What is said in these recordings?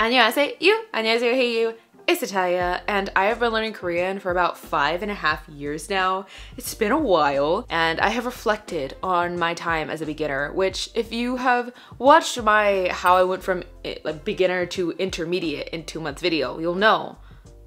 안녕하세요, hey you, it's Italia, and I have been learning Korean for about 5.5 years now. It's been a while, and I have reflected on my time as a beginner, which if you have watched my how I went from beginner to intermediate in 2 months video, you'll know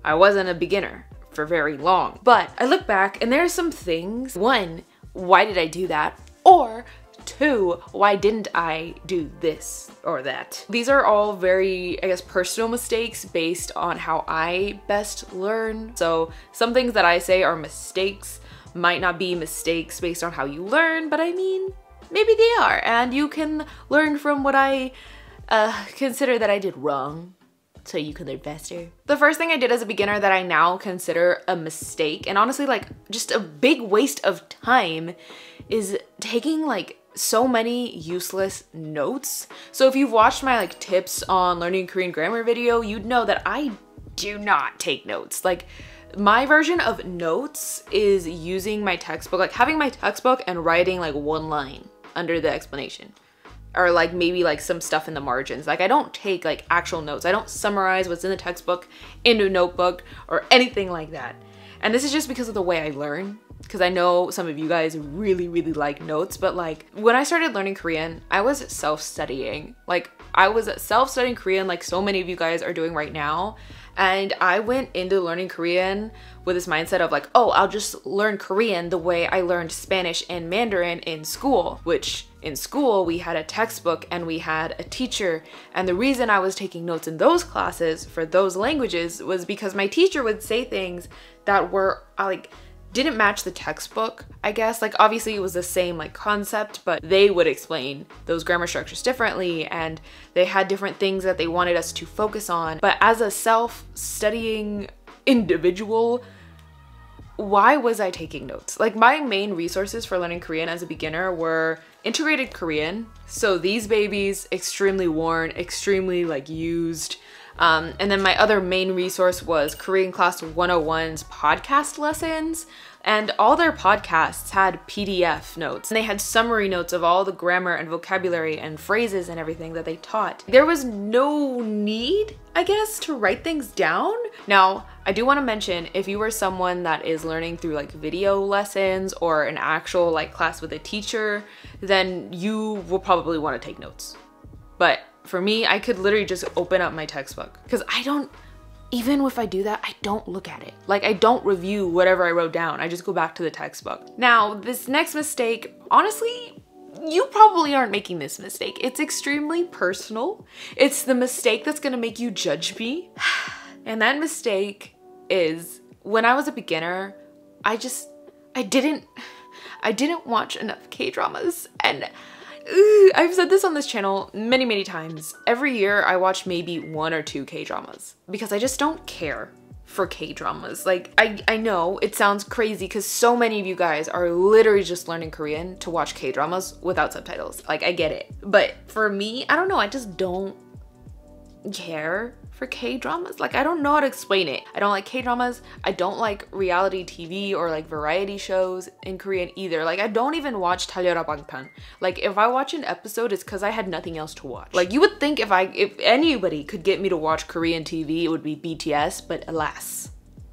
I wasn't a beginner for very long. But I look back and there are some things. One, why did I do that? Or two, why didn't I do this or that? These are all very, I guess, personal mistakes based on how I best learn. So some things that I say are mistakes might not be mistakes based on how you learn, but I mean, maybe they are. And you can learn from what I consider that I did wrong, so you can learn faster. The first thing I did as a beginner that I now consider a mistake, and honestly like just a big waste of time, is taking like so many useless notes. So if you've watched my like tips on learning Korean grammar video, you'd know that I do not take notes. Like my version of notes is using my textbook, like having my textbook and writing like one line under the explanation, or like maybe like some stuff in the margins. Like I don't take like actual notes. I don't summarize what's in the textbook into a notebook or anything like that. And this is just because of the way I learn, because I know some of you guys really like notes, but like when I started learning Korean, I was self-studying. Like I was self-studying Korean like so many of you guys are doing right now. And I went into learning Korean with this mindset of like, oh, I'll just learn Korean the way I learned Spanish and Mandarin in school, which in school we had a textbook and we had a teacher. And the reason I was taking notes in those classes for those languages was because my teacher would say things that were like, didn't match the textbook, I guess. Like obviously it was the same like concept, but they would explain those grammar structures differently and they had different things that they wanted us to focus on. But as a self-studying individual, why was I taking notes? Like my main resources for learning Korean as a beginner were Integrated Korean. So these babies, extremely worn, extremely like used. And then my other main resource was Korean Class 101's podcast lessons, and all their podcasts had PDF notes and they had summary notes of all the grammar and vocabulary and phrases and everything that they taught. There was no need, I guess, to write things down. Now, I do want to mention, if you were someone that is learning through like video lessons or an actual like class with a teacher, then you will probably want to take notes. But for me, I could literally just open up my textbook, because I don't, even if I do that, I don't look at it. Like I don't review whatever I wrote down. I just go back to the textbook. Now, this next mistake, honestly, you probably aren't making this mistake. It's extremely personal. It's the mistake that's gonna make you judge me. And that mistake is, when I was a beginner, I didn't watch enough K-dramas. And I've said this on this channel many times. Every year I watch maybe 1 or 2 K-dramas because I just don't care for K-dramas. Like I know it sounds crazy because so many of you guys are literally just learning Korean to watch K-dramas without subtitles. Like I get it. But for me, I don't know. I just don't care for K-dramas. Like I don't know how to explain it. I don't like K-dramas. I don't like reality TV or like variety shows in Korean either. Like I don't even watch Talyeora Bangtan. Like if I watch an episode, it's because I had nothing else to watch. Like you would think if anybody could get me to watch Korean TV, it would be BTS, but alas,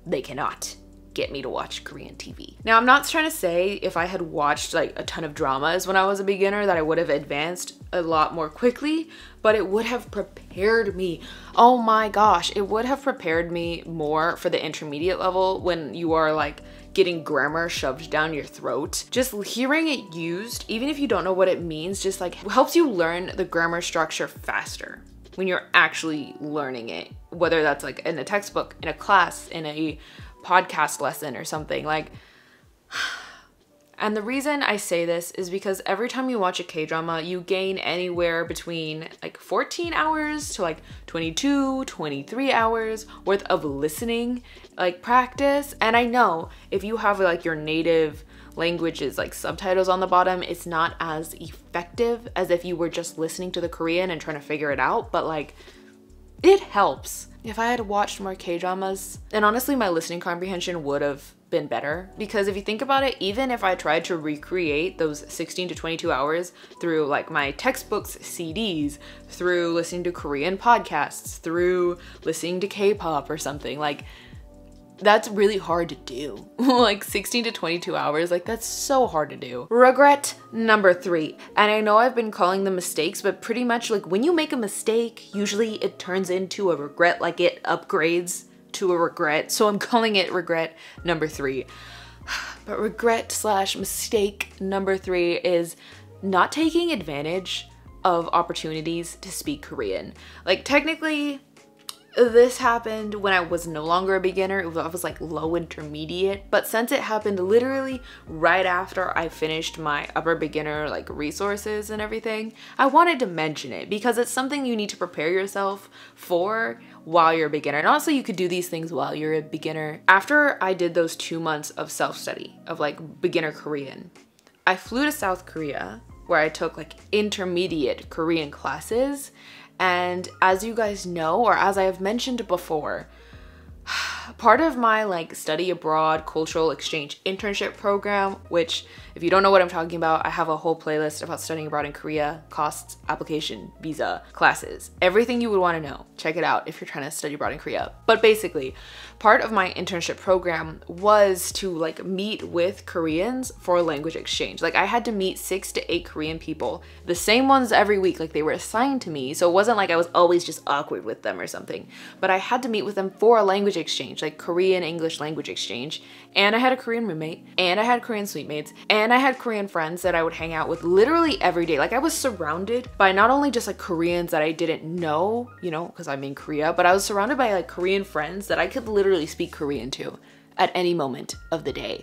they cannot get me to watch Korean TV. Now, I'm not trying to say if I had watched like a ton of dramas when I was a beginner that I would have advanced a lot more quickly, but it would have prepared me. Oh my gosh, it would have prepared me more for the intermediate level when you are like getting grammar shoved down your throat. Just hearing it used, even if you don't know what it means, just like helps you learn the grammar structure faster when you're actually learning it, whether that's like in a textbook, in a class, in a podcast lesson or something. Like, and the reason I say this is because every time you watch a K-drama, you gain anywhere between like 14 hours to like 22, 23 hours worth of listening, like practice. And I know if you have like your native languages, like subtitles on the bottom, it's not as effective as if you were just listening to the Korean and trying to figure it out. But like, it helps. If I had watched more K-dramas, and honestly my listening comprehension would have been better. Because if you think about it, even if I tried to recreate those 16 to 22 hours through like my textbooks, CDs, through listening to Korean podcasts, through listening to K-pop or something, like that's really hard to do. Like 16 to 22 hours, like that's so hard to do. Regret number 3. And I know I've been calling them mistakes, but pretty much like when you make a mistake, usually it turns into a regret, like it upgrades to a regret. So I'm calling it regret number 3. But regret slash mistake number 3 is not taking advantage of opportunities to speak Korean. Like technically, this happened when I was no longer a beginner. I was like low intermediate, but since it happened literally right after I finished my upper beginner like resources and everything, I wanted to mention it because it's something you need to prepare yourself for while you're a beginner. And also you could do these things while you're a beginner. After I did those 2 months of self-study of like beginner Korean, I flew to South Korea where I took like intermediate Korean classes. And as you guys know, or as I have mentioned before, part of my like study abroad cultural exchange internship program, which if you don't know what I'm talking about, I have a whole playlist about studying abroad in Korea, costs, application, visa, classes, everything you would want to know. Check it out if you're trying to study abroad in Korea. But basically, part of my internship program was to like meet with Koreans for language exchange. Like I had to meet 6 to 8 Korean people, the same ones every week, like they were assigned to me. So it wasn't like I was always just awkward with them or something, but I had to meet with them for a language exchange, like Korean English language exchange. And I had a Korean roommate, and I had Korean suitemates, and I had Korean friends that I would hang out with literally every day. Like I was surrounded by not only just like Koreans that I didn't know, you know, because I'm in Korea, but I was surrounded by like Korean friends that I could literally speak Korean to at any moment of the day.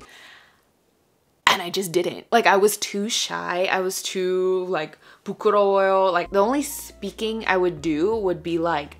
And I just didn't. Like I was too shy. I was too like 부끄러워요. Like the only speaking I would do would be like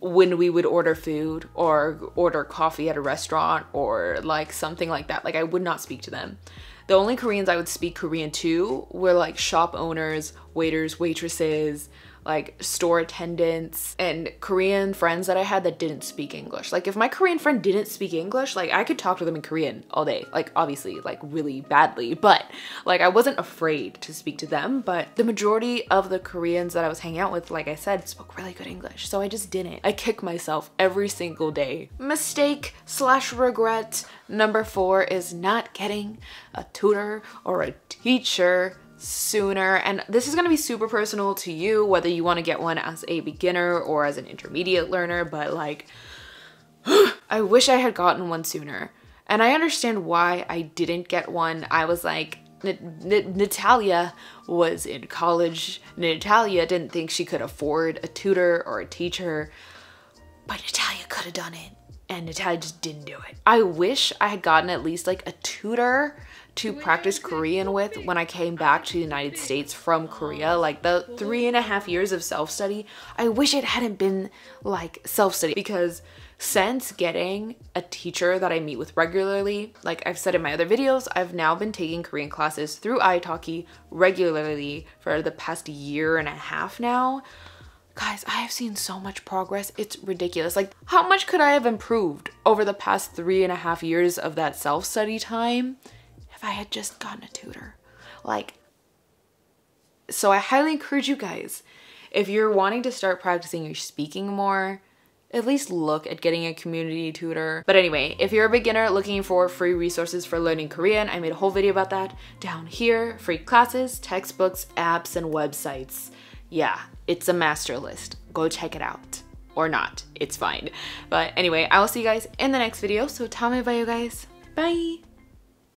when we would order food or order coffee at a restaurant or like something like that. Like I would not speak to them. The only Koreans I would speak Korean to were like shop owners, waiters, waitresses, like store attendants, and Korean friends that I had that didn't speak English. Like if my Korean friend didn't speak English, like I could talk to them in Korean all day, like obviously like really badly, but like I wasn't afraid to speak to them. But the majority of the Koreans that I was hanging out with, like I said, spoke really good English. So I just didn't. I kick myself every single day. Mistake slash regret number 4 is not getting a tutor or a teacher sooner. And this is going to be super personal to you, whether you want to get one as a beginner or as an intermediate learner, but like I wish I had gotten one sooner. And I understand why I didn't get one. I was like, Natalia was in college. Natalia didn't think she could afford a tutor or a teacher, but Natalia could have done it. And Natalia just didn't do it. I wish I had gotten at least like a tutor to practice Korean with when I came back to the United States from Korea. Like the 3.5 years of self-study, I wish it hadn't been like self-study, because since getting a teacher that I meet with regularly, like I've said in my other videos, I've now been taking Korean classes through iTalki regularly for the past 1.5 years now. Guys, I have seen so much progress. It's ridiculous. Like how much could I have improved over the past 3.5 years of that self-study time if I had just gotten a tutor? Like, so I highly encourage you guys, if you're wanting to start practicing your speaking more, at least look at getting a community tutor. But anyway, if you're a beginner looking for free resources for learning Korean, I made a whole video about that down here. Free classes, textbooks, apps, and websites. Yeah, it's a master list. Go check it out. Or not, it's fine. But anyway, I will see you guys in the next video. So tell me about you guys. Bye.